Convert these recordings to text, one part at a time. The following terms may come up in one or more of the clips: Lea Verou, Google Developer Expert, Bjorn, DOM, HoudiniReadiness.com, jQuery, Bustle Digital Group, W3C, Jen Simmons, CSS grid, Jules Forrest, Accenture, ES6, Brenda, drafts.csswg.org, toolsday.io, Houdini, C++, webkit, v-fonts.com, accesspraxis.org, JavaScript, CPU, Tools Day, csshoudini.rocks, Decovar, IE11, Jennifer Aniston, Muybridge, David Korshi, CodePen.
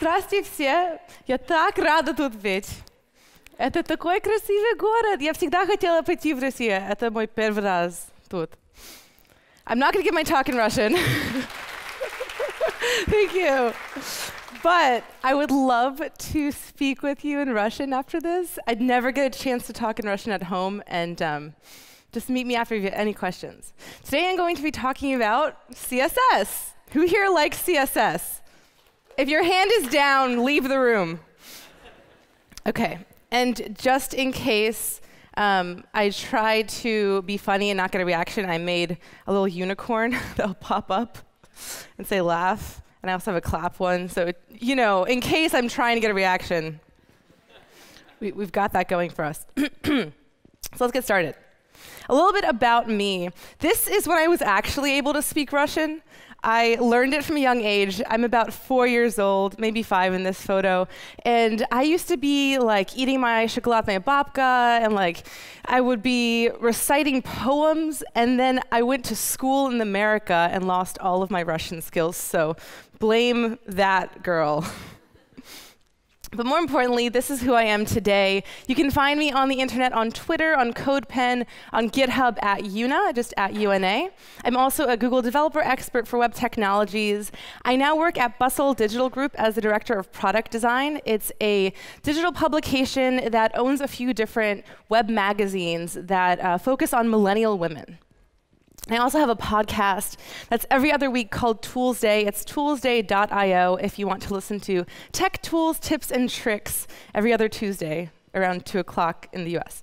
Здравствуйте все! Я так рада тут быть. Это такой красивый город. Я всегда хотела пойти в Россию. Это мой первый раз тут. I'm not going to give my talk in Russian. Thank you. But I would love to speak with you in Russian after this. I'd never get a chance to talk in Russian at home, and just meet me after if you have any questions. Today I'm going to be talking about CSS. Who here likes CSS? If your hand is down, leave the room. OK, and just in case I try to be funny and not get a reaction, I made a little unicorn that'll pop up and say laugh. And I also have a clap one. So you know, in case I'm trying to get a reaction, we've got that going for us. So let's get started. A little bit about me. This is when I was actually able to speak Russian. I learned it from a young age. I'm about 4 years old, maybe five in this photo. And I used to be like eating my shokoladная babka, and like I would be reciting poems. And then I went to school in America and lost all of my Russian skills. So blame that girl. But more importantly, this is who I am today. You can find me on the internet, on Twitter, on CodePen, on GitHub at Una, just at UNA. I'm also a Google Developer Expert for Web Technologies. I now work at Bustle Digital Group as the Director of Product Design. It's a digital publication that owns a few different web magazines that focus on millennial women. I also have a podcast that's every other week called Tools Day. It's toolsday.io if you want to listen to tech tools, tips, and tricks every other Tuesday around 2 o'clock in the US.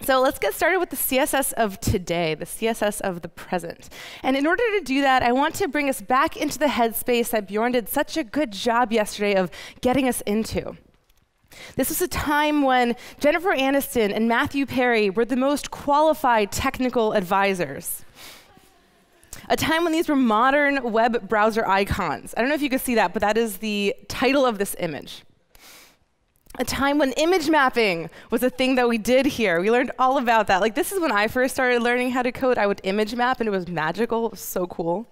So let's get started with the CSS of today, the CSS of the present. And in order to do that, I want to bring us back into the headspace that Bjorn did such a good job yesterday of getting us into. This was a time when Jennifer Aniston and Matthew Perry were the most qualified technical advisors. A time when these were modern web browser icons. I don't know if you can see that, but that is the title of this image. A time when image mapping was a thing that we did here. We learned all about that. Like, this is when I first started learning how to code. I would image map, and it was magical. It was so cool.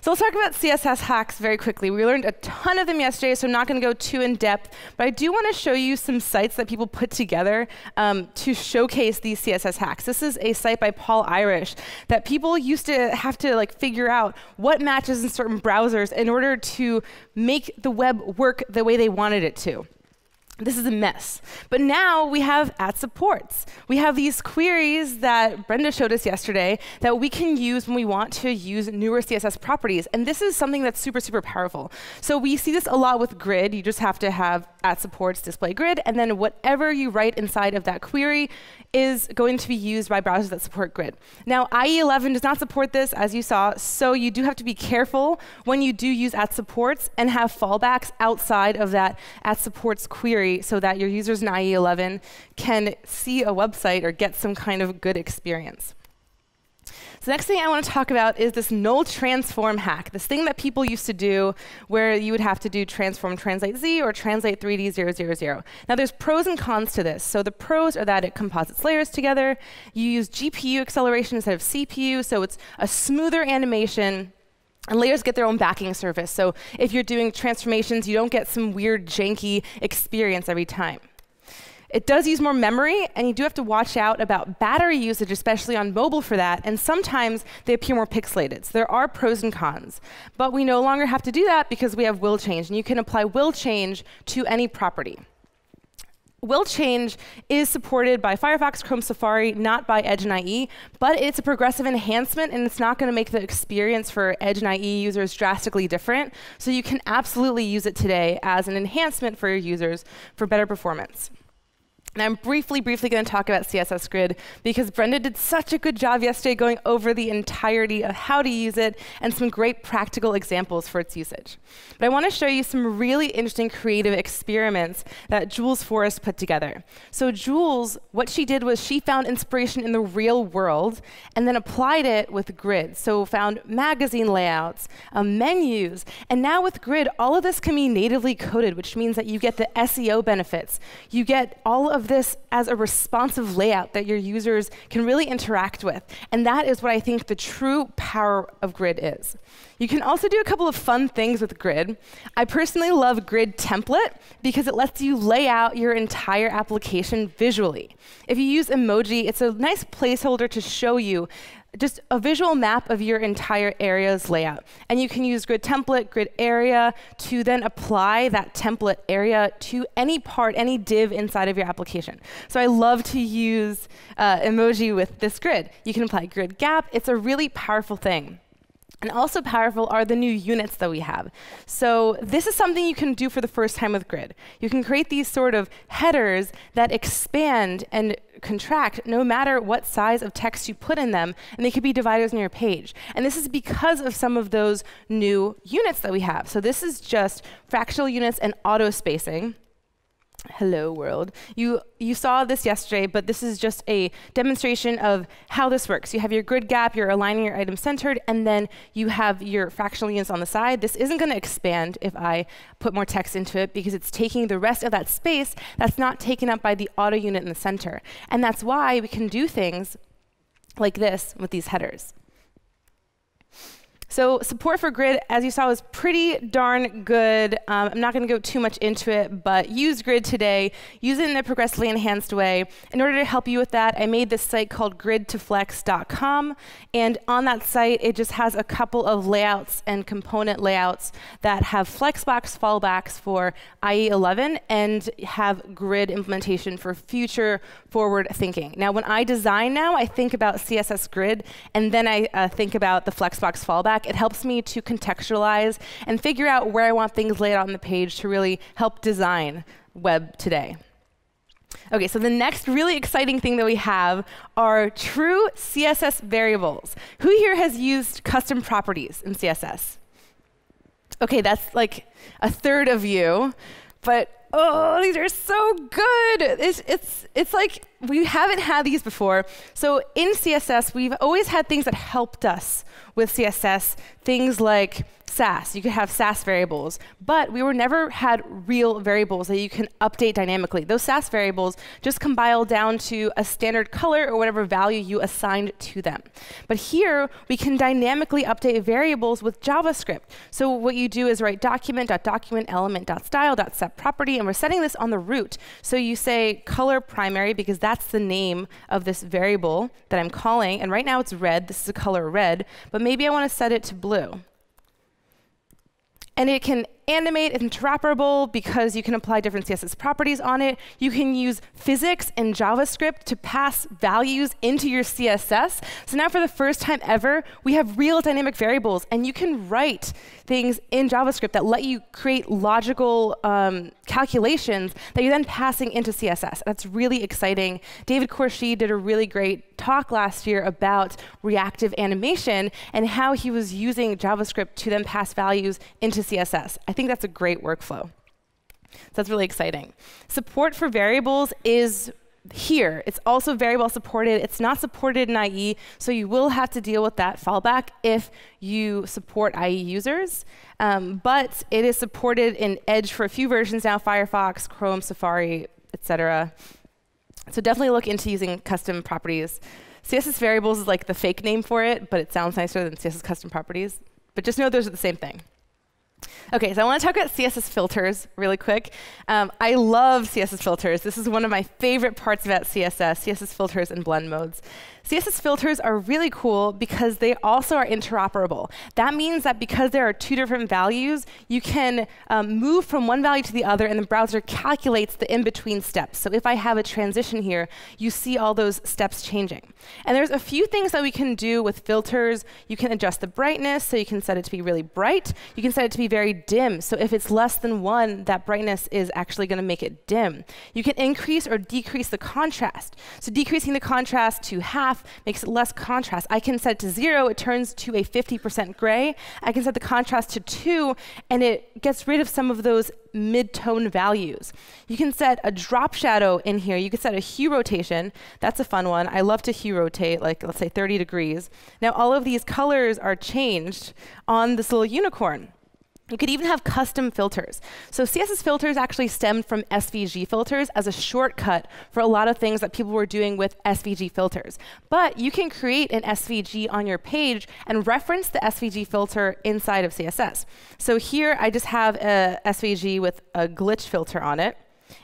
So let's talk about CSS hacks very quickly. We learned a ton of them yesterday, so I'm not going to go too in depth. But I do want to show you some sites that people put together to showcase these CSS hacks. This is a site by Paul Irish that people used to have to figure out what matches in certain browsers in order to make the web work the way they wanted it to. This is a mess. But now we have @supports. We have these queries that Brenda showed us yesterday that we can use when we want to use newer CSS properties. And this is something that's super, super powerful. So we see this a lot with grid. You just have to have @supports display grid. And then whatever you write inside of that query is going to be used by browsers that support grid. Now, IE11 does not support this, as you saw. So you do have to be careful when you do use @supports and have fallbacks outside of that @supports query, so that your users in IE11 can see a website or get some kind of good experience. So the next thing I want to talk about is this null transform hack, this thing that people used to do where you would have to do transform translate Z or translate 3D000. Now, there's pros and cons to this. So the pros are that it composites layers together. You use GPU acceleration instead of CPU, so it's a smoother animation. And layers get their own backing surface. So if you're doing transformations, you don't get some weird, janky experience every time. It does use more memory, and you do have to watch out about battery usage, especially on mobile for that. And sometimes they appear more pixelated. So there are pros and cons. But we no longer have to do that because we have will change. And you can apply will change to any property. Will change is supported by Firefox, Chrome, Safari, not by Edge and IE, but it's a progressive enhancement, and it's not going to make the experience for Edge and IE users drastically different. So you can absolutely use it today as an enhancement for your users for better performance. And I'm briefly going to talk about CSS Grid because Brenda did such a good job yesterday going over the entirety of how to use it and some great practical examples for its usage. But I want to show you some really interesting creative experiments that Jules Forrest put together. So Jules, what she did was she found inspiration in the real world and then applied it with Grid. So found magazine layouts, menus, and now with Grid, all of this can be natively coded, which means that you get the SEO benefits. You get all of of this as a responsive layout that your users can really interact with. And that is what I think the true power of grid is. You can also do a couple of fun things with grid. I personally love grid template because it lets you lay out your entire application visually. If you use emoji, it's a nice placeholder to show you just a visual map of your entire area's layout. And you can use grid template, grid area, to then apply that template area to any part, any div inside of your application. So I love to use emoji with this grid. You can apply grid gap. It's a really powerful thing. And also powerful are the new units that we have. So this is something you can do for the first time with grid. You can create these sort of headers that expand and contract no matter what size of text you put in them, and they could be dividers on your page. And this is because of some of those new units that we have. So this is just fractional units and auto spacing. Hello, world. You saw this yesterday, but this is just a demonstration of how this works. You have your grid gap, you're aligning your item centered, and then you have your fractional units on the side. This isn't going to expand if I put more text into it, because it's taking the rest of that space that's not taken up by the auto unit in the center. And that's why we can do things like this with these headers. So support for grid, as you saw, is pretty darn good. I'm not going to go too much into it, but use grid today. Use it in a progressively enhanced way. In order to help you with that, I made this site called grid2flex.com. And on that site, it just has a couple of layouts and component layouts that have flexbox fallbacks for IE11 and have grid implementation for future forward thinking. Now, when I design now, I think about CSS grid, and then I think about the flexbox fallback. It helps me to contextualize and figure out where I want things laid out on the page to really help design web today. OK, so the next really exciting thing that we have are true CSS variables. Who here has used custom properties in CSS? OK, that's like a third of you. But oh, these are so good. It's like we haven't had these before. So in CSS, we've always had things that helped us with CSS, things like Sass. You could have Sass variables, but we were never had real variables that you can update dynamically. Those Sass variables just compile down to a standard color or whatever value you assigned to them. But here, we can dynamically update variables with JavaScript. So what you do is write document.document.element.style.setProperty, and we're setting this on the root. So you say color primary, because that's the name of this variable that I'm calling. And right now it's red. This is the color red. But maybe I want to set it to blue. And it can animate and interoperable because you can apply different CSS properties on it. You can use physics and JavaScript to pass values into your CSS. So now for the first time ever, we have real dynamic variables. And you can write things in JavaScript that let you create logical calculations that you're then passing into CSS. That's really exciting. David Korshi did a really great talk last year about reactive animation and how he was using JavaScript to then pass values into CSS. I think that's a great workflow. So that's really exciting. Support for variables is here. It's also variable supported. It's not supported in IE, so you will have to deal with that fallback if you support IE users. But it is supported in Edge for a few versions now, Firefox, Chrome, Safari, etc. So definitely look into using custom properties. CSS variables is like the fake name for it, but it sounds nicer than CSS custom properties. But just know those are the same thing. OK, so I want to talk about CSS filters really quick. I love CSS filters. This is one of my favorite parts about CSS, CSS filters and blend modes. CSS filters are really cool because they also are interoperable. That means that because there are two different values, you can move from one value to the other, and the browser calculates the in-between steps. So if I have a transition here, you see all those steps changing. And there's a few things that we can do with filters. You can adjust the brightness, so you can set it to be really bright. You can set it to be very dim. So if it's less than 1, that brightness is actually going to make it dim. You can increase or decrease the contrast. So decreasing the contrast to half makes it less contrast. I can set it to 0. It turns to a 50% gray. I can set the contrast to 2, and it gets rid of some of those mid-tone values. You can set a drop shadow in here. You can set a hue rotation. That's a fun one. I love to hue rotate, like let's say 30 degrees. Now all of these colors are changed on this little unicorn. You could even have custom filters. So CSS filters actually stemmed from SVG filters as a shortcut for a lot of things that people were doing with SVG filters. But you can create an SVG on your page and reference the SVG filter inside of CSS. So here I just have a SVG with a glitch filter on it,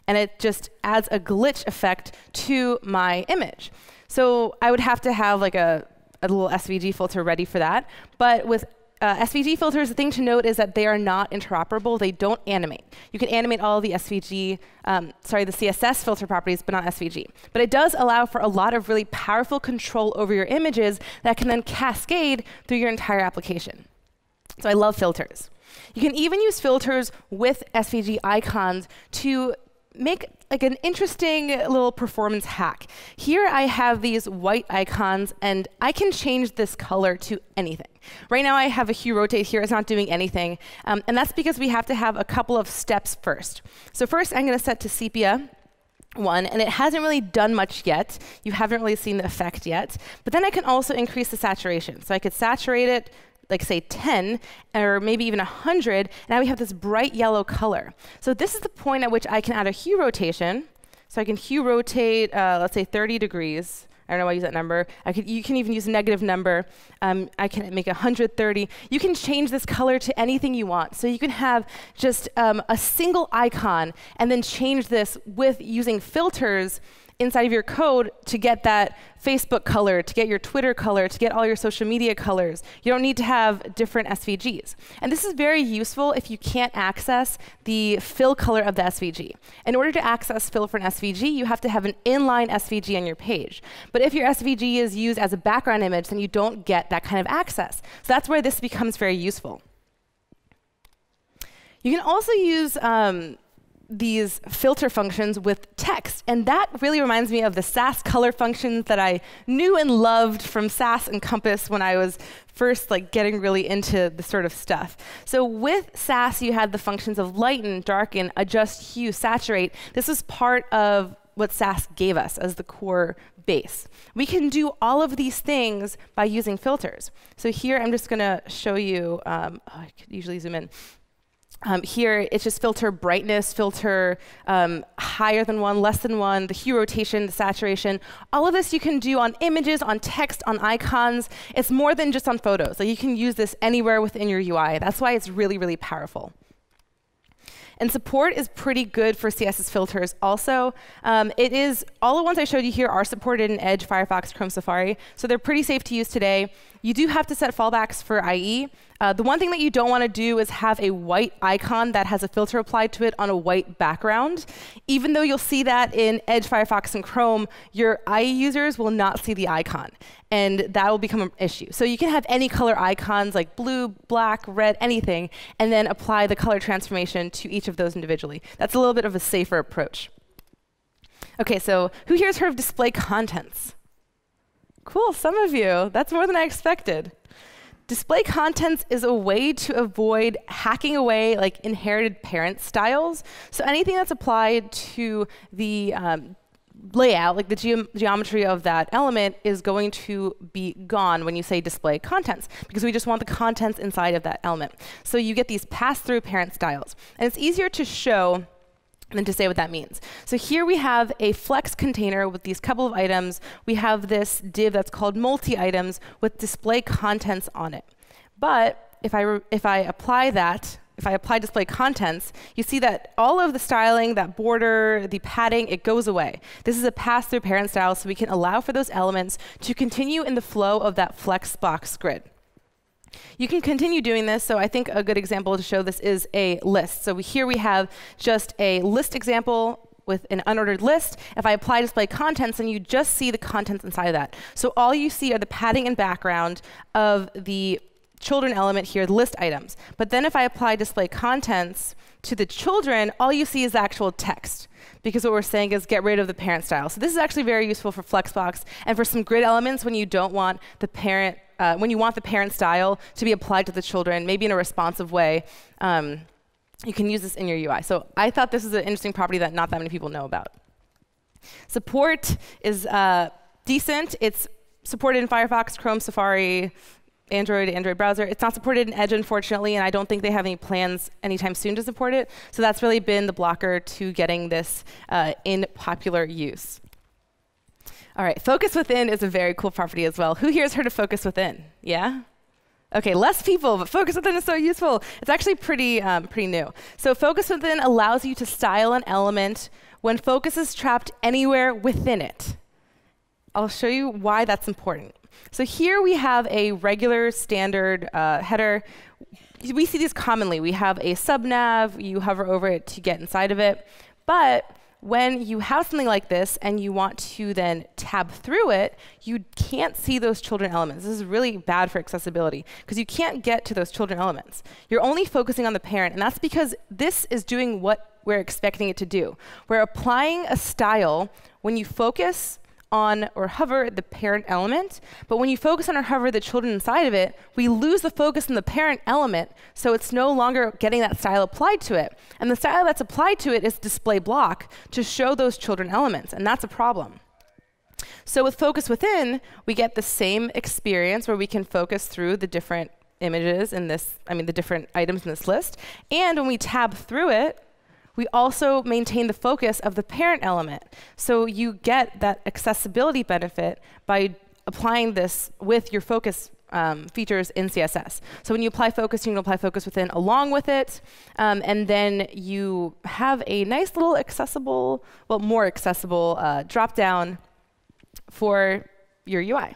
and it just adds a glitch effect to my image. So I would have to have like a little SVG filter ready for that. But with SVG filters, the thing to note is that they are not interoperable. They don't animate. You can animate all the CSS filter properties, but not SVG. But it does allow for a lot of really powerful control over your images that can then cascade through your entire application. So I love filters. You can even use filters with SVG icons to make like an interesting little performance hack. Here I have these white icons, and I can change this color to anything. Right now I have a hue rotate here. It's not doing anything. And that's because we have to have a couple of steps first. So first I'm going to set to sepia 1, and it hasn't really done much yet. You haven't really seen the effect yet. But then I can also increase the saturation. So I could saturate it, like say 10 or maybe even 100, and now we have this bright yellow color. So this is the point at which I can add a hue rotation. So I can hue rotate, let's say 30 degrees. I don't know why I use that number. You can even use a negative number. I can make 130. You can change this color to anything you want. So you can have just a single icon and then change this with using filters inside of your code to get that Facebook color, to get your Twitter color, to get all your social media colors. You don't need to have different SVGs. And this is very useful if you can't access the fill color of the SVG. In order to access fill for an SVG, you have to have an inline SVG on your page. But if your SVG is used as a background image, then you don't get that kind of access. So that's where this becomes very useful. You can also use these filter functions with text. And that really reminds me of the Sass color functions that I knew and loved from Sass and Compass when I was first getting really into this sort of stuff. So with Sass, you had the functions of lighten, darken, adjust hue, saturate. This was part of what Sass gave us as the core base. We can do all of these things by using filters. So here I'm just going to show you, I could usually zoom in. Here, it's just filter brightness, filter higher than 1, less than 1, the hue rotation, the saturation. All of this you can do on images, on text, on icons. It's more than just on photos. You can use this anywhere within your UI. That's why it's really, really powerful. And support is pretty good for CSS filters also. All the ones I showed you here are supported in Edge, Firefox, Chrome, Safari. So they're pretty safe to use today. You do have to set fallbacks for IE. The one thing that you don't want to do is have a white icon that has a filter applied to it on a white background. Even though you'll see that in Edge, Firefox, and Chrome, your IE users will not see the icon. And that will become an issue. So you can have any color icons, like blue, black, red, anything, and then apply the color transformation to each of those individually. That's a little bit of a safer approach. OK, so who here's heard of display contents? Cool, some of you. That's more than I expected. Display contents is a way to avoid hacking away inherited parent styles. So anything that's applied to the layout, like the geometry of that element, is going to be gone when you say display contents, because we just want the contents inside of that element. So you get these pass-through parent styles. And it's easier to show than to say what that means. So here we have a flex container with these couple of items. We have this div that's called multi-items with display contents on it. But if I apply display contents, you see that all of the styling, that border, the padding, it goes away. This is a pass-through parent style, so we can allow for those elements to continue in the flow of that flexbox grid. You can continue doing this. So I think a good example to show this is a list. So here we have just a list example with an unordered list. If I apply display contents, then you just see the contents inside of that. So all you see are the padding and background of the children element here, the list items. But then if I apply display contents to the children, all you see is the actual text, because what we're saying is get rid of the parent style. So this is actually very useful for Flexbox and for some grid elements when you don't want the parent style to be applied to the children, maybe in a responsive way. You can use this in your UI. So I thought this is an interesting property that not that many people know about. Support is decent. It's supported in Firefox, Chrome, Safari, Android browser. It's not supported in Edge, unfortunately, and I don't think they have any plans anytime soon to support it. So that's really been the blocker to getting this in popular use. All right, focus within is a very cool property as well. Who here has heard of focus within? Yeah? OK, less people, but focus within is so useful. It's actually pretty new. So focus within allows you to style an element when focus is trapped anywhere within it. I'll show you why that's important. So here we have a regular standard header. We see these commonly. We have a subnav. You hover over it to get inside of it. But when you have something like this and you want to then tab through it, you can't see those children elements. This is really bad for accessibility because you can't get to those children elements. You're only focusing on the parent, and that's because this is doing what we're expecting it to do. We're applying a style when you focus on or hover the parent element, but when you focus on or hover the children inside of it, we lose the focus on the parent element, so it's no longer getting that style applied to it. And the style that's applied to it is display block to show those children elements, and that's a problem. So with focus within, we get the same experience where we can focus through the different images in this, the different items in this list, and when we tab through it, we also maintain the focus of the parent element. So you get that accessibility benefit by applying this with your focus features in CSS. So when you apply focus, you can apply focus within along with it. And then you have a nice little accessible, well, more accessible drop-down for your UI.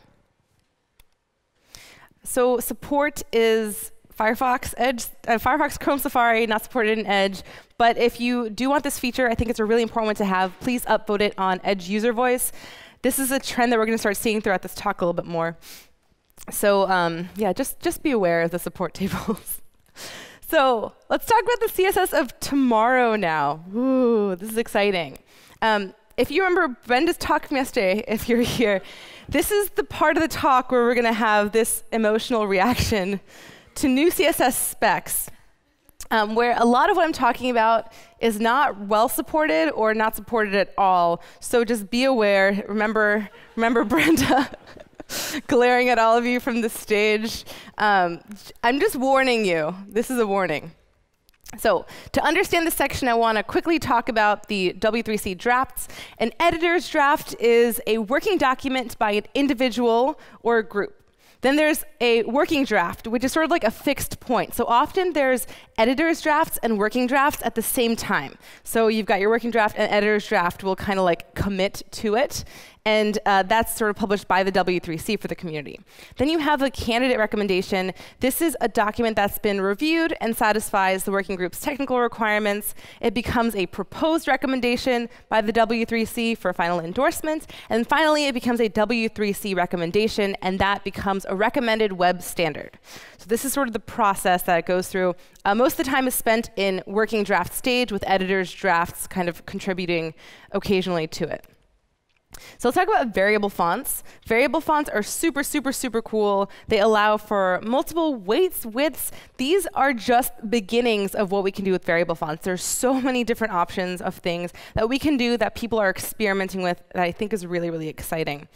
So support is Firefox, Edge, Firefox, Chrome, Safari, not supported in Edge. But if you do want this feature, I think it's a really important one to have. Please upvote it on Edge User Voice. This is a trend that we're going to start seeing throughout this talk a little bit more. So yeah, just be aware of the support tables. So let's talk about the CSS of tomorrow now. Ooh, this is exciting. If you remember Brenda's talk from yesterday, if you're here, this is the part of the talk where we're going to have this emotional reaction to new CSS specs, where a lot of what I'm talking about is not well supported or not supported at all. So just be aware. Remember Brenda glaring at all of you from the stage. I'm just warning you. This is a warning. So to understand this section, I want to quickly talk about the W3C drafts. An editor's draft is a working document by an individual or a group. Then there's a working draft, which is sort of like a fixed point. So often there's editor's drafts and working drafts at the same time. So you've got your working draft and editor's draft will kind of like commit to it. And that's sort of published by the W3C for the community. Then you have a candidate recommendation. This is a document that's been reviewed and satisfies the working group's technical requirements. It becomes a proposed recommendation by the W3C for final endorsement. And finally, it becomes a W3C recommendation, and that becomes a recommended web standard. So this is sort of the process that it goes through. Most of the time is spent in working draft stage with editors' drafts kind of contributing occasionally to it. So let's talk about variable fonts. Variable fonts are super, super, super cool. They allow for multiple weights, widths. These are just beginnings of what we can do with variable fonts. There's so many different options of things that we can do that people are experimenting with that I think is really, really exciting.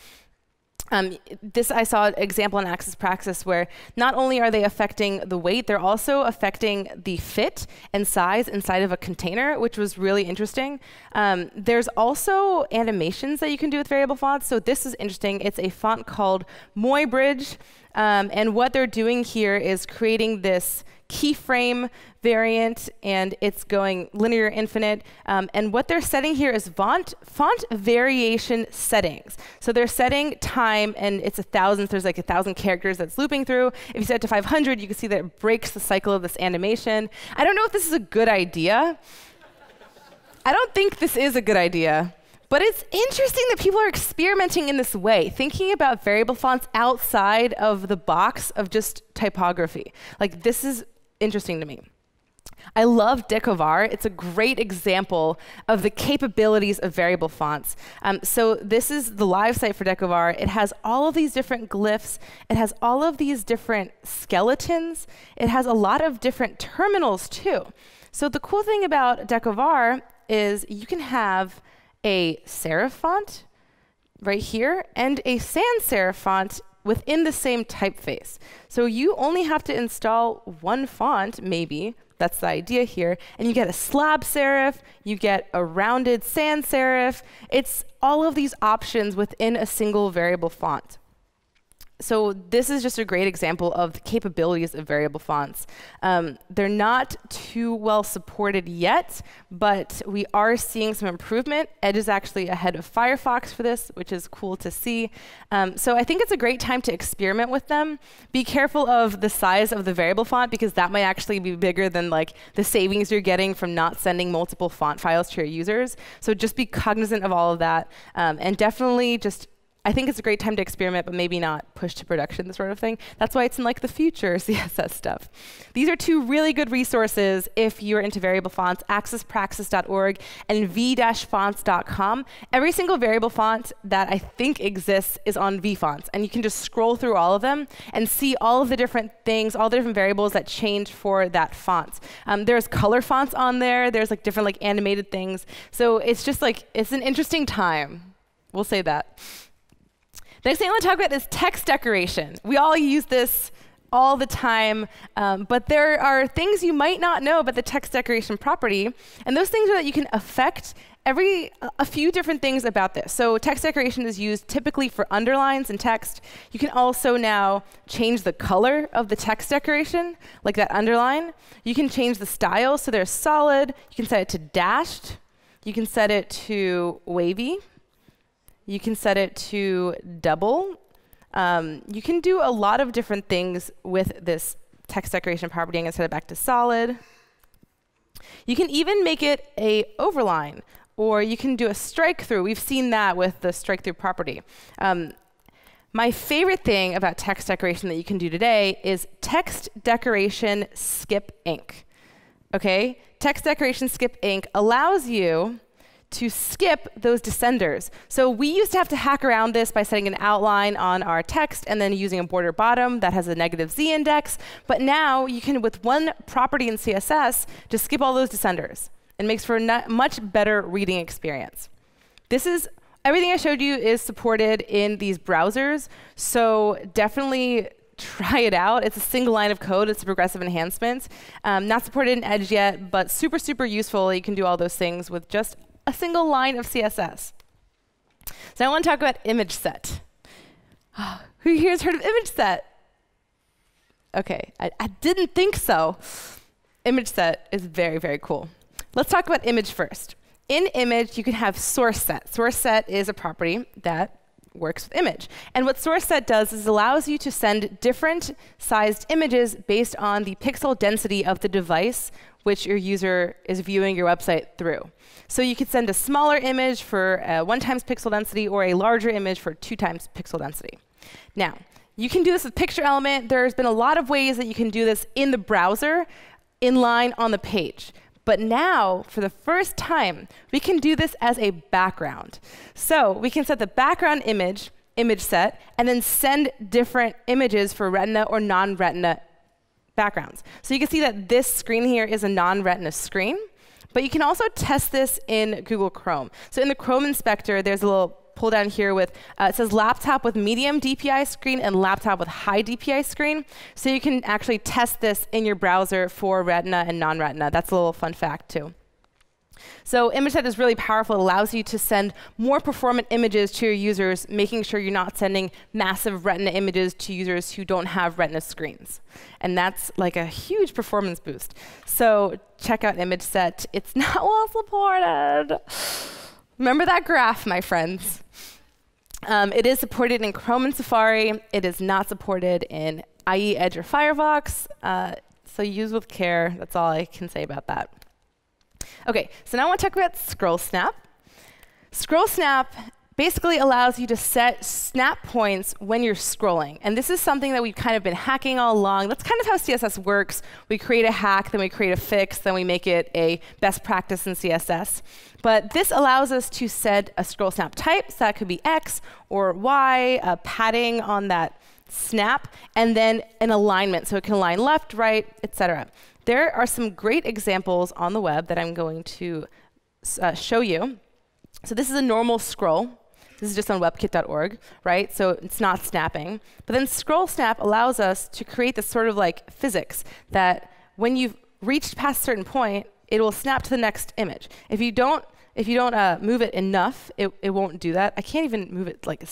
This I saw an example in Access Praxis where not only are they affecting the weight, they're also affecting the fit and size inside of a container, which was really interesting. There's also animations that you can do with variable fonts. So this is interesting. It's a font called Muybridge. And what they're doing here is creating this keyframe variant, and it's going linear infinite. And what they're setting here is font variation settings. So they're setting time, and it's 1,000. There's like 1,000 characters that's looping through. If you set it to 500, you can see that it breaks the cycle of this animation. I don't know if this is a good idea. I don't think this is a good idea. But it's interesting that people are experimenting in this way, thinking about variable fonts outside of the box of just typography. Like, this is interesting to me. I love Decovar. It's a great example of the capabilities of variable fonts. So this is the live site for Decovar. It has all of these different glyphs. It has all of these different skeletons. It has a lot of different terminals, too. So the cool thing about Decovar is you can have a serif font right here, and a sans serif font within the same typeface. So you only have to install one font, maybe. That's the idea here. And you get a slab serif, you get a rounded sans serif. It's all of these options within a single variable font. So this is just a great example of the capabilities of variable fonts. They're not too well supported yet, but we are seeing some improvement. Edge is actually ahead of Firefox for this, which is cool to see. So I think it's a great time to experiment with them. Be careful of the size of the variable font, because that might actually be bigger than like the savings you're getting from not sending multiple font files to your users. So just be cognizant of all of that, and definitely just I think it's a great time to experiment, but maybe not push to production, this sort of thing. That's why it's in like the future CSS stuff. These are two really good resources if you're into variable fonts, accesspraxis.org and v-fonts.com. Every single variable font that I think exists is on v-fonts, and you can just scroll through all of them and see all of the different things, all the different variables that change for that font. There's color fonts on there. There's like different like animated things. So it's just like, it's an interesting time. We'll say that. Next thing I want to talk about is text decoration. We all use this all the time, but there are things you might not know about the text decoration property, and those things are that you can affect a few different things about this. So text decoration is used typically for underlines in text. You can also now change the color of the text decoration, like that underline. You can change the style, so they're solid. You can set it to dashed. You can set it to wavy. You can set it to double. You can do a lot of different things with this text decoration property. I'm going to set it back to solid. You can even make it an overline, or you can do a strike through. We've seen that with the strike through property. My favorite thing about text decoration that you can do today is text decoration skip ink. Okay? Text decoration skip ink allows you to skip those descenders. So we used to have to hack around this by setting an outline on our text and then using a border bottom that has a negative Z index. But now you can, with one property in CSS, just skip all those descenders. It makes for a much better reading experience. This is everything I showed you is supported in these browsers, so definitely try it out. It's a single line of code. It's a progressive enhancement. Not supported in Edge yet, but super, super useful. You can do all those things with just a single line of CSS. So I want to talk about image set. Who here has heard of image set? OK, I didn't think so. Image set is very, very cool. Let's talk about image first. In image, you can have source set. Source set is a property that works with image. And what source set does is allows you to send different sized images based on the pixel density of the device which your user is viewing your website through. So you could send a smaller image for 1 times pixel density or a larger image for 2 times pixel density. Now, you can do this with picture element. There's been a lot of ways that you can do this in the browser, inline on the page. But now, for the first time, we can do this as a background. So we can set the background image, image set, and then send different images for retina or non-retina backgrounds. So you can see that this screen here is a non-retina screen. But you can also test this in Google Chrome. So in the Chrome inspector, there's a little pull down here with, it says laptop with medium DPI screen and laptop with high DPI screen. So you can actually test this in your browser for retina and non-retina. That's a little fun fact, too. So image set is really powerful. It allows you to send more performant images to your users, making sure you're not sending massive retina images to users who don't have retina screens. And that's like a huge performance boost. So check out image set. It's not well supported. Remember that graph, my friends. It is supported in Chrome and Safari. It is not supported in IE, Edge, or Firefox. So use with care. That's all I can say about that. OK, so now I want to talk about scroll snap. Scroll snap basically allows you to set snap points when you're scrolling. And this is something that we've kind of been hacking all along. That's kind of how CSS works. We create a hack, then we create a fix, then we make it a best practice in CSS. But this allows us to set a scroll snap type, so that could be X or Y, a padding on that snap, and then an alignment, so it can align left, right, et cetera. There are some great examples on the web that I'm going to show you. So this is a normal scroll. This is just on webkit.org, right? So it's not snapping. But then scroll snap allows us to create this sort of like physics that when you've reached past a certain point, it will snap to the next image. If you don't move it enough, it won't do that. I can't even move it like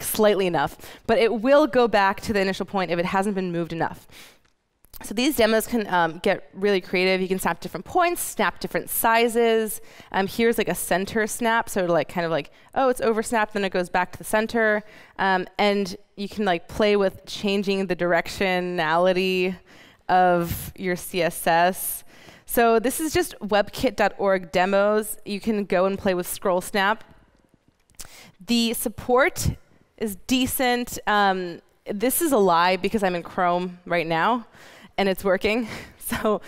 slightly enough, but it will go back to the initial point if it hasn't been moved enough. So these demos can get really creative. You can snap different points, snap different sizes. Here's like a center snap, so like kind of like, oh, it's oversnapped, then it goes back to the center. And you can like play with changing the directionality of your CSS. So this is just webkit.org demos. You can go and play with scroll snap. The support is decent. This is a lie because I'm in Chrome right now, and it's working. So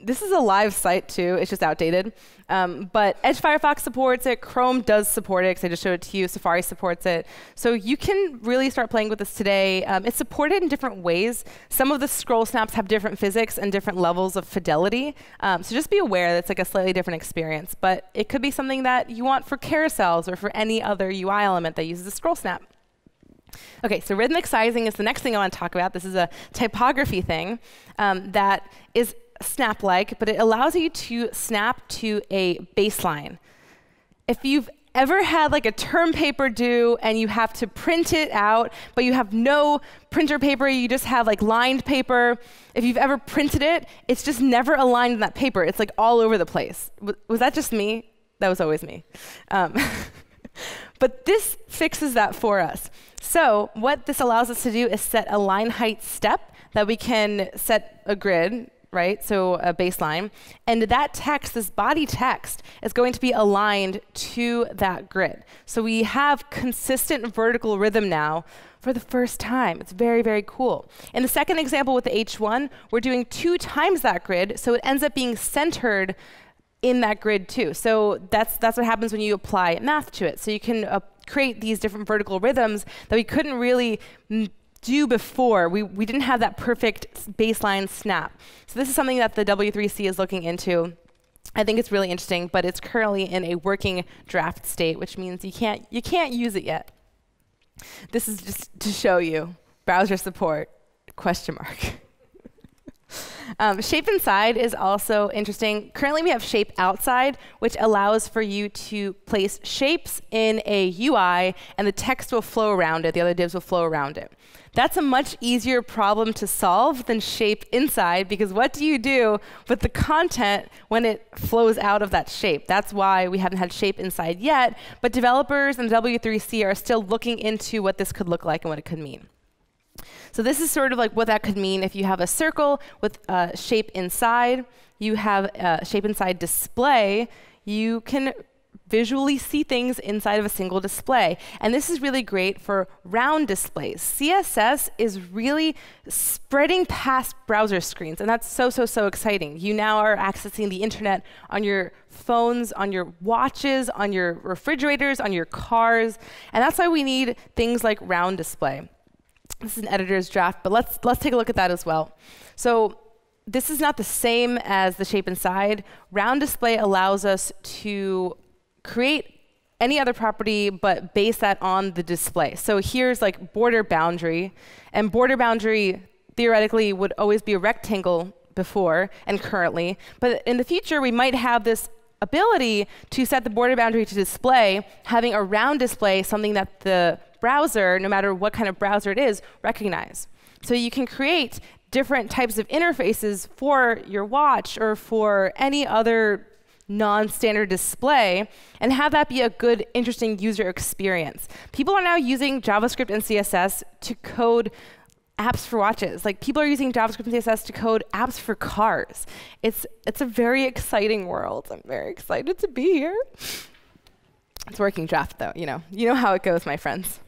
this is a live site too. It's just outdated. But Edge Firefox supports it. Chrome does support it, because I just showed it to you. Safari supports it. So you can really start playing with this today. It's supported in different ways. Some of the scroll snaps have different physics and different levels of fidelity. So just be aware that it's like a slightly different experience. But it could be something that you want for carousels or for any other UI element that uses a scroll snap. OK, so rhythmic sizing is the next thing I want to talk about. This is a typography thing that is snap-like, but it allows you to snap to a baseline. If you've ever had like a term paper due and you have to print it out, but you have no printer paper, you just have like lined paper, if you've ever printed it, it's just never aligned in that paper. It's like all over the place. Was that just me? That was always me. But this fixes that for us. So what this allows us to do is set a line height step that we can set a grid, right? So a baseline. And that text, this body text, is going to be aligned to that grid. So we have consistent vertical rhythm now for the first time. It's very, very cool. In the second example with the H1, we're doing 2 times that grid, so it ends up being centered in that grid too. So that's what happens when you apply math to it. So you can create these different vertical rhythms that we couldn't really do before. We didn't have that perfect baseline snap. So this is something that the W3C is looking into. I think it's really interesting, but it's currently in a working draft state, which means you can't use it yet. This is just to show you browser support, question mark. Shape inside is also interesting. Currently, we have shape outside, which allows for you to place shapes in a UI, and the text will flow around it. The other divs will flow around it. That's a much easier problem to solve than shape inside, because what do you do with the content when it flows out of that shape? That's why we haven't had shape inside yet, but developers and W3C are still looking into what this could look like and what it could mean. So this is sort of like what that could mean if you have a circle with shape inside, you have a shape inside display, you can visually see things inside of a single display. And this is really great for round displays. CSS is really spreading past browser screens, and that's so, so, so exciting. You now are accessing the internet on your phones, on your watches, on your refrigerators, on your cars, and that's why we need things like round display. This is an editor's draft, but let's take a look at that as well. So this is not the same as the shape inside. Round display allows us to create any other property, but base that on the display. So here's like border boundary, and border boundary theoretically would always be a rectangle before and currently, but in the future we might have this ability to set the border boundary to display, having a round display, something that the browser, no matter what kind of browser it is, recognize. So you can create different types of interfaces for your watch or for any other non-standard display and have that be a good, interesting user experience. People are now using JavaScript and CSS to code apps for watches. Like people are using JavaScript and CSS to code apps for cars. It's a very exciting world. I'm very excited to be here. It's working draft though, you know. You know how it goes, my friends.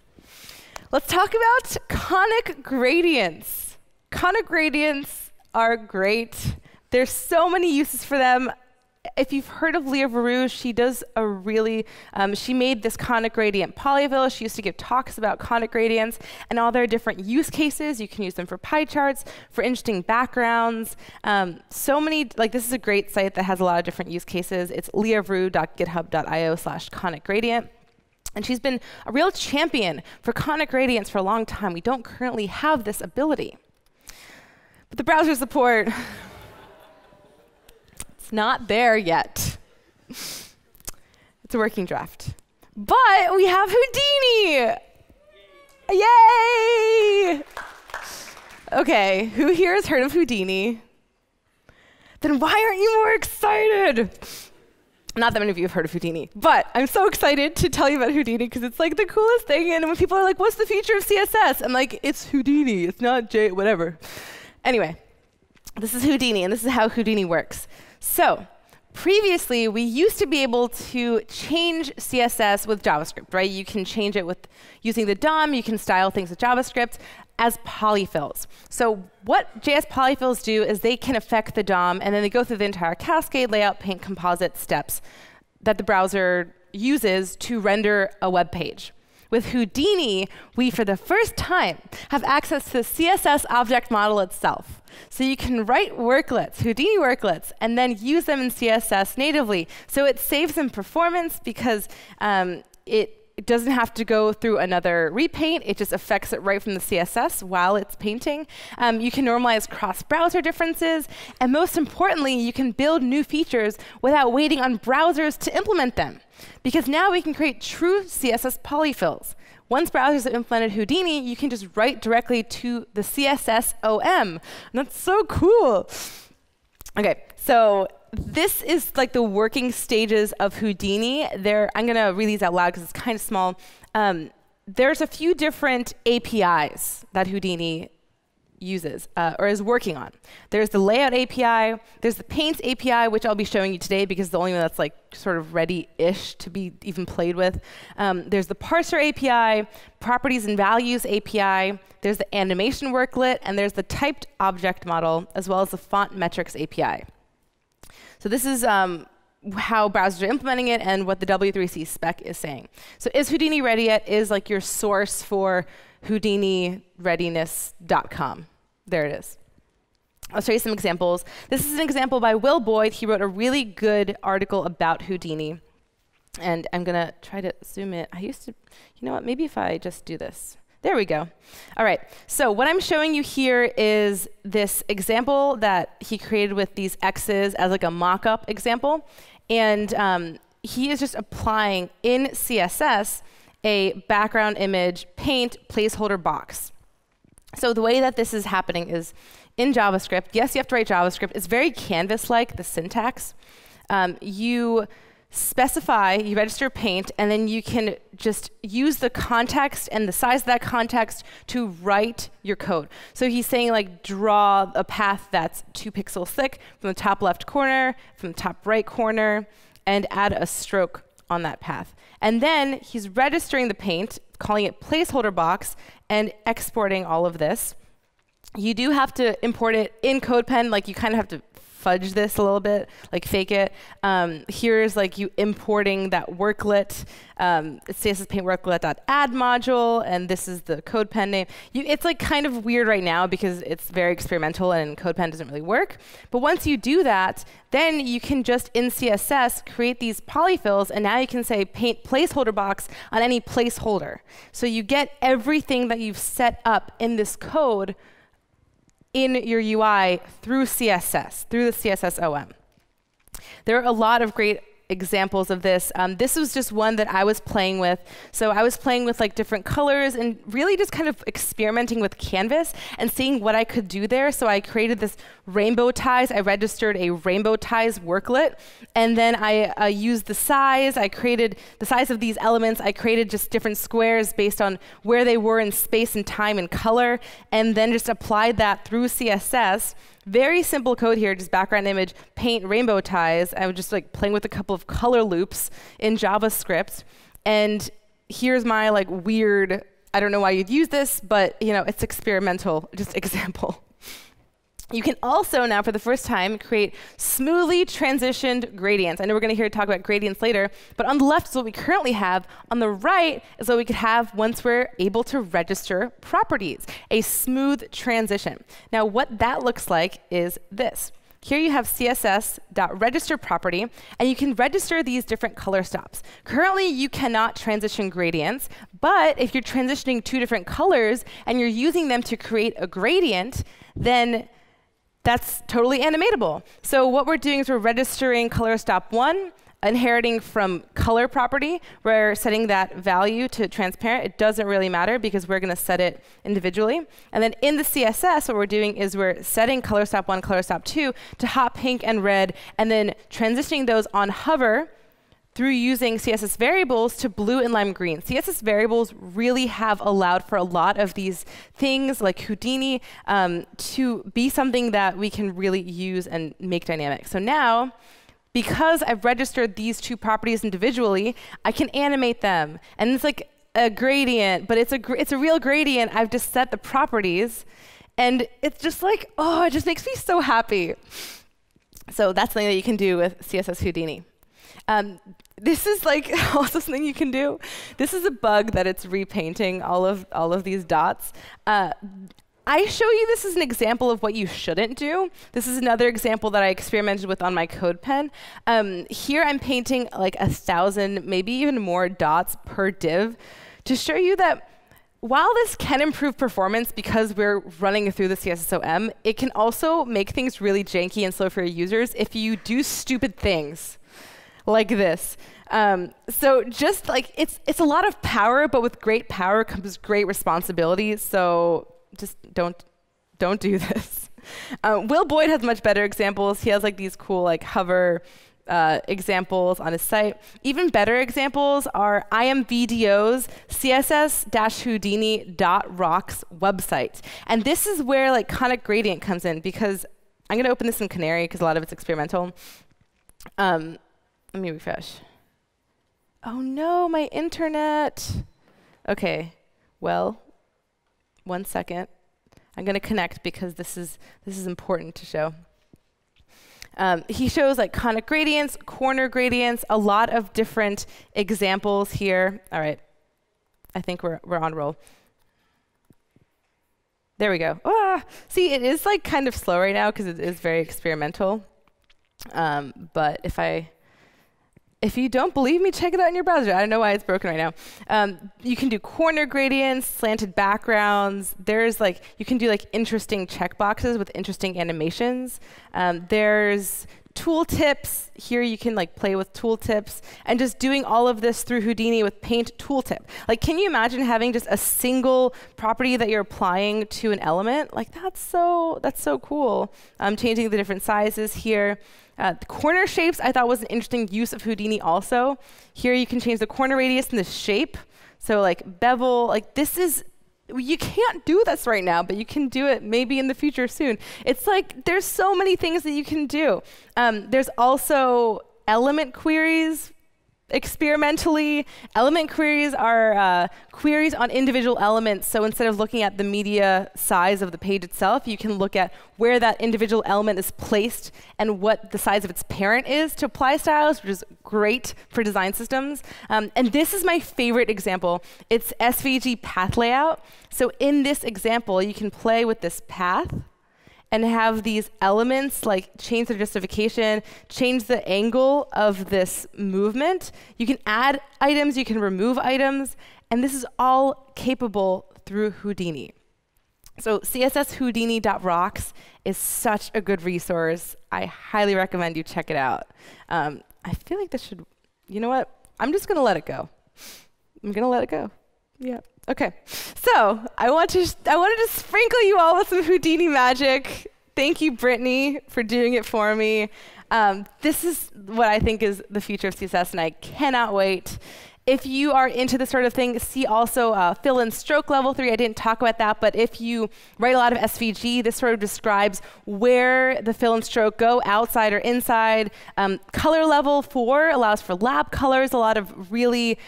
Let's talk about conic gradients. Conic gradients are great. There's so many uses for them. If you've heard of Lea Verou, she does a really, she made this conic gradient polyfill. She used to give talks about conic gradients and all their different use cases. You can use them for pie charts, for interesting backgrounds. So many, like this is a great site that has a lot of different use cases. It's leaverou.github.io/conic-gradient. And she's been a real champion for conic gradients for a long time. We don't currently have this ability. But the browser support, it's not there yet. It's a working draft. But we have Houdini! Yay! OK, who here has heard of Houdini? Then why aren't you more excited? Not that many of you have heard of Houdini, but I'm so excited to tell you about Houdini because it's like the coolest thing. And when people are like, what's the future of CSS? I'm like, it's Houdini. It's not J, whatever. Anyway, this is Houdini, and this is how Houdini works. So previously, we used to be able to change CSS with JavaScript, right? You can change it with using the DOM. You can style things with JavaScript as polyfills. So what JS polyfills do is they can affect the DOM, and then they go through the entire cascade, layout, paint, composite steps that the browser uses to render a web page. With Houdini, we, for the first time, have access to the CSS object model itself. So you can write worklets, Houdini worklets, and then use them in CSS natively. So it saves in performance because it doesn't have to go through another repaint. It just affects it right from the CSS while it's painting. You can normalize cross-browser differences. And most importantly, you can build new features without waiting on browsers to implement them. Because now we can create true CSS polyfills. Once browsers have implemented Houdini, you can just write directly to the CSS OM. And that's so cool. OK, so this is like the working stages of Houdini. I'm going to read these out loud because it's kind of small. There's a few different APIs that Houdini uses or is working on. There's the layout API. There's the paints API, which I'll be showing you today because the only one that's like sort of ready-ish to be even played with. There's the parser API, properties and values API. There's the animation worklet, and there's the typed object model, as well as the font metrics API. So this is how browsers are implementing it and what the W3C spec is saying. So is Houdini ready yet is like your source for HoudiniReadiness.com. There it is. I'll show you some examples. This is an example by Will Boyd. He wrote a really good article about Houdini. And I'm going to try to zoom it. I used to, you know what, maybe if I just do this. There we go. All right, so what I'm showing you here is this example that he created with these X's as like a mock-up example. And he is just applying in CSS a background image, paint, placeholder box. So the way that this is happening is in JavaScript. Yes, you have to write JavaScript. It's very Canvas-like, the syntax. You specify, you register paint, and then you can just use the context and the size of that context to write your code. So he's saying, like, draw a path that's 2 pixels thick from the top left corner, from the top right corner, and add a stroke on that path. And then he's registering the paint, calling it placeholder box, and exporting all of this. You do have to import it in CodePen, like you kind of have to fudge this a little bit, like fake it. Here's like you importing that worklet. It says it's paintWorklet.add module, and this is the CodePen name. It's like kind of weird right now because it's very experimental and CodePen doesn't really work. But once you do that, then you can just in CSS create these polyfills, and now you can say paint placeholder box on any placeholder. So you get everything that you've set up in this code in your UI through CSS, through the CSS OM. There are a lot of great examples of this. This was just one that I was playing with. So I was playing with like different colors and really just kind of experimenting with Canvas and seeing what I could do there. So I created this rainbow ties. I registered a rainbow ties worklet. And then I used the size. I created the size of these elements. I created just different squares based on where they were in space and time and color, and then just applied that through CSS. Very simple code here, just background image, paint, rainbow ties. I was just like playing with a couple of color loops in JavaScript. And here's my like weird, I don't know why you'd use this, but you know, it's experimental, just example. You can also now, for the first time, create smoothly transitioned gradients. I know we're going to talk about gradients later, but on the left is what we currently have. On the right is what we could have once we're able to register properties, a smooth transition. Now, what that looks like is this. Here you have css.register property, and you can register these different color stops. Currently, you cannot transition gradients, but if you're transitioning two different colors and you're using them to create a gradient, then that's totally animatable. So what we're doing is we're registering color stop 1, inheriting from color property. We're setting that value to transparent. It doesn't really matter because we're going to set it individually. And then in the CSS, what we're doing is we're setting color stop 1, color stop 2 to hot pink and red, and then transitioning those on hover through using CSS variables to blue and lime green. CSS variables really have allowed for a lot of these things like Houdini to be something that we can really use and make dynamic. So now, because I've registered these two properties individually, I can animate them. And it's like a gradient, but it's a real gradient. I've just set the properties. And it's just like, oh, it just makes me so happy. So that's something that you can do with CSS Houdini. This is like also something you can do. This is a bug that it's repainting all of these dots. I show you this as an example of what you shouldn't do. This is another example that I experimented with on my code pen. Here I'm painting like 1,000, maybe even more dots per div to show you that while this can improve performance because we're running through the CSSOM, it can also make things really janky and slow for your users if you do stupid things like this. So just like it's a lot of power, but with great power comes great responsibility. So just don't do this. Will Boyd has much better examples. He has like these cool like hover examples on his site. Even better examples are IMVDO's css-houdini.rocks website. And this is where like conic-gradient comes in, because I'm going to open this in Canary because a lot of it's experimental. Let me refresh. Oh no, my internet. OK, well. 1 second. I'm going to connect because this is important to show. He shows like conic gradients, corner gradients, a lot of different examples here. All right, I think we're on roll. There we go. Ah! See, it is like kind of slow right now because it is very experimental. But if you don't believe me, check it out in your browser. I don't know why it's broken right now. You can do corner gradients, slanted backgrounds. There's like, you can do like interesting checkboxes with interesting animations. There's tooltips. Here you can like play with tooltips. And just doing all of this through Houdini with Paint Tooltip. Like, can you imagine having just a single property that you're applying to an element? Like, that's so cool. Changing the different sizes here. The corner shapes I thought was an interesting use of Houdini also. Here you can change the corner radius and the shape. So like bevel, like this is, you can't do this right now, but you can do it maybe in the future soon. It's like there's so many things that you can do. There's also element queries. Experimentally, element queries are queries on individual elements. So instead of looking at the media size of the page itself, you can look at where that individual element is placed and what the size of its parent is to apply styles, which is great for design systems. And this is my favorite example. It's SVG path layout. So in this example, you can play with this path and have these elements like change the justification, change the angle of this movement. You can add items, you can remove items, and this is all capable through Houdini. So csshoudini.rocks is such a good resource. I highly recommend you check it out. I feel like this should, you know what? I'm just going to let it go. I'm going to let it go. Yeah. OK, so I wanted to sprinkle you all with some Houdini magic. Thank you, Brittany, for doing it for me. This is what I think is the future of CSS, and I cannot wait. If you are into this sort of thing, see also fill in stroke level 3. I didn't talk about that, but if you write a lot of SVG, this sort of describes where the fill and stroke go, outside or inside. Color level 4 allows for lab colors, a lot of really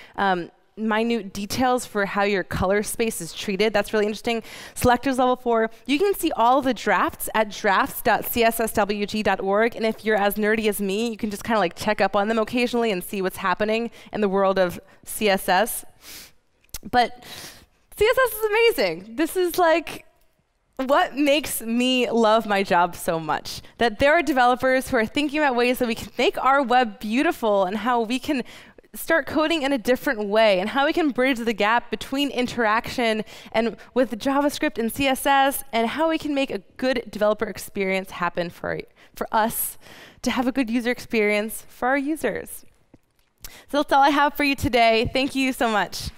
minute details for how your color space is treated. That's really interesting. Selectors level 4. You can see all the drafts at drafts.csswg.org. And if you're as nerdy as me, you can just kind of like check up on them occasionally and see what's happening in the world of CSS. But CSS is amazing. This is like what makes me love my job so much? That there are developers who are thinking about ways that we can make our web beautiful and how we can start coding in a different way and how we can bridge the gap between interaction and with JavaScript and CSS and how we can make a good developer experience happen for us to have a good user experience for our users. So that's all I have for you today. Thank you so much.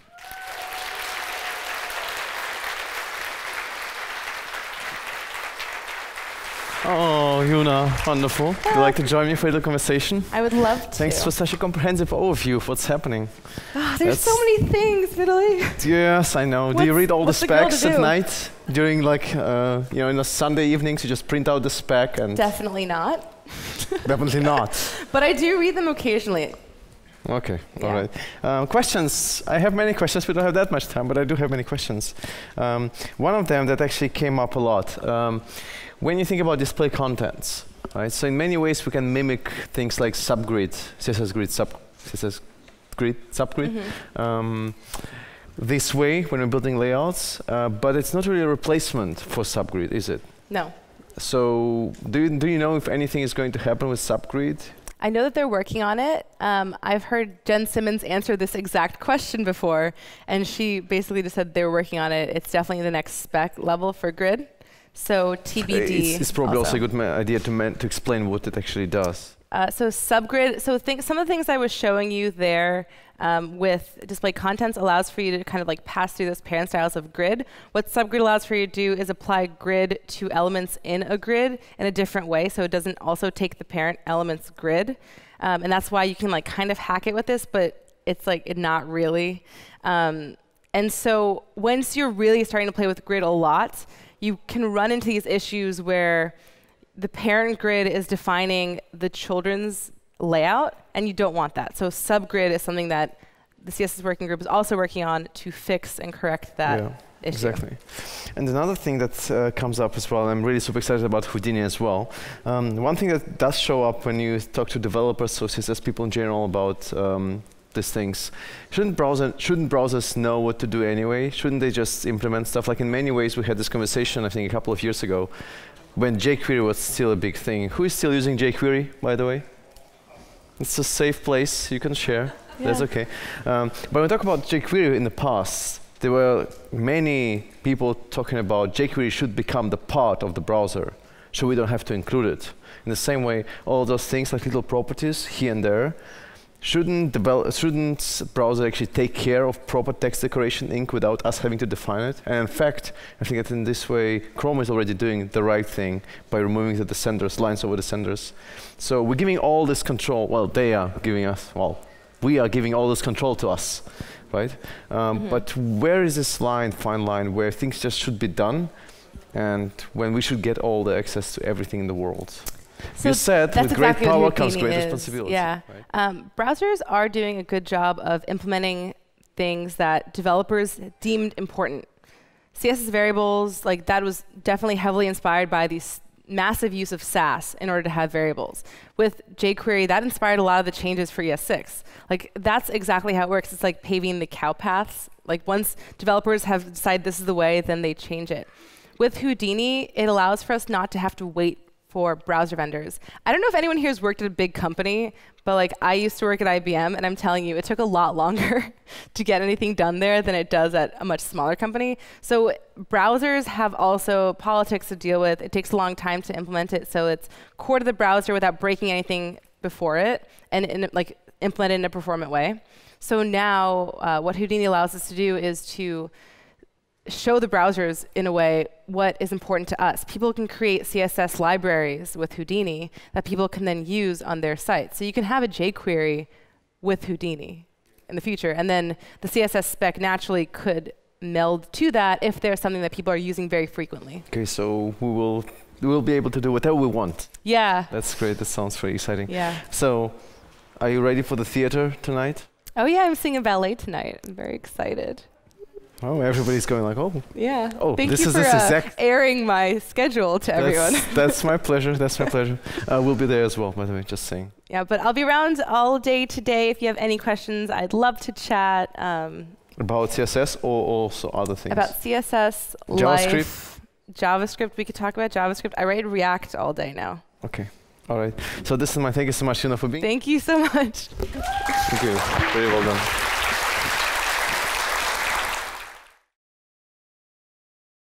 Oh, Una, wonderful. Would you like to join me for a little conversation? I would love to. Thanks for such a comprehensive overview of what's happening. Oh, there's so many things, really. Yes, I know. Do you read all the specs at night? During like, you know, in the Sunday evenings, you just print out the spec and... Definitely not. Definitely not. But I do read them occasionally. Okay, all right. Questions. I have many questions. We don't have that much time, but I do have many questions. One of them that actually came up a lot. When you think about display contents, right? So in many ways we can mimic things like subgrid, CSS grid, subgrid. Mm-hmm. This way when we're building layouts, but it's not really a replacement for subgrid, is it? No. So do you know if anything is going to happen with subgrid? I know that they're working on it. I've heard Jen Simmons answer this exact question before, and she basically just said they were working on it. It's definitely the next spec level for grid. So TBD. It's probably also a good idea to explain what it actually does. So subgrid, so some of the things I was showing you there with display contents allows for you to kind of like pass through those parent styles of grid. What subgrid allows for you to do is apply grid to elements in a grid in a different way, so it doesn't also take the parent element's grid. And that's why you can like kind of hack it with this, but it's like not really. And so once you're really starting to play with grid a lot, you can run into these issues where the parent grid is defining the children's layout, and you don't want that. So subgrid is something that the CSS working group is also working on to fix and correct that issue. Exactly. And another thing that comes up as well, I'm really super excited about Houdini as well. One thing that does show up when you talk to developers or CSS people in general about these things. Shouldn't browsers know what to do anyway? Shouldn't they just implement stuff? Like in many ways, we had this conversation, I think, a couple of years ago when jQuery was still a big thing. Who is still using jQuery, by the way? It's a safe place. You can share. Yeah. That's OK. But when we talk about jQuery in the past, there were many people talking about jQuery should become the part of the browser, so we don't have to include it. In the same way, all those things like little properties here and there, shouldn't browser actually take care of proper text decoration ink without us having to define it? And in fact, I think that in this way, Chrome is already doing the right thing by removing the descenders, lines over descenders. So we're giving all this control, well, they are giving us, well, we are giving all this control to us, right? But where is this line, fine line, where things just should be done and when we should get all the access to everything in the world? So you said with exactly great power comes great responsibility. Yeah. Right? Browsers are doing a good job of implementing things that developers deemed important. CSS variables, like that was definitely heavily inspired by these massive use of Sass in order to have variables. With jQuery, that inspired a lot of the changes for ES6. Like that's exactly how it works. It's like paving the cow paths. Like once developers have decided this is the way, then they change it. With Houdini, it allows for us not to have to wait for browser vendors. I don't know if anyone here has worked at a big company, but like I used to work at IBM, and I'm telling you, it took a lot longer to get anything done there than it does at a much smaller company. So browsers have also politics to deal with. It takes a long time to implement it, so it's core to the browser without breaking anything before it, and like implement it in a performant way. So now what Houdini allows us to do is to show the browsers, in a way, what is important to us. People can create CSS libraries with Houdini that people can then use on their site. So you can have a jQuery with Houdini in the future. And then the CSS spec naturally could meld to that if there's something that people are using very frequently. OK, so we'll be able to do whatever we want. Yeah. That's great. That sounds very exciting. Yeah. So are you ready for the theater tonight? Oh, yeah. I'm seeing a ballet tonight. I'm very excited. Oh, everybody's going like, oh. Yeah. Oh, thank you for airing my schedule to everyone. That's my pleasure. That's my pleasure. We'll be there as well, by the way, just saying. Yeah, but I'll be around all day today. If you have any questions, I'd love to chat. About CSS or also other things? About CSS, JavaScript, life, JavaScript, we could talk about JavaScript. I write React all day now. Okay. All right. So this is my thank you so much, Una, for being. Thank you so much. Thank you. Very well done.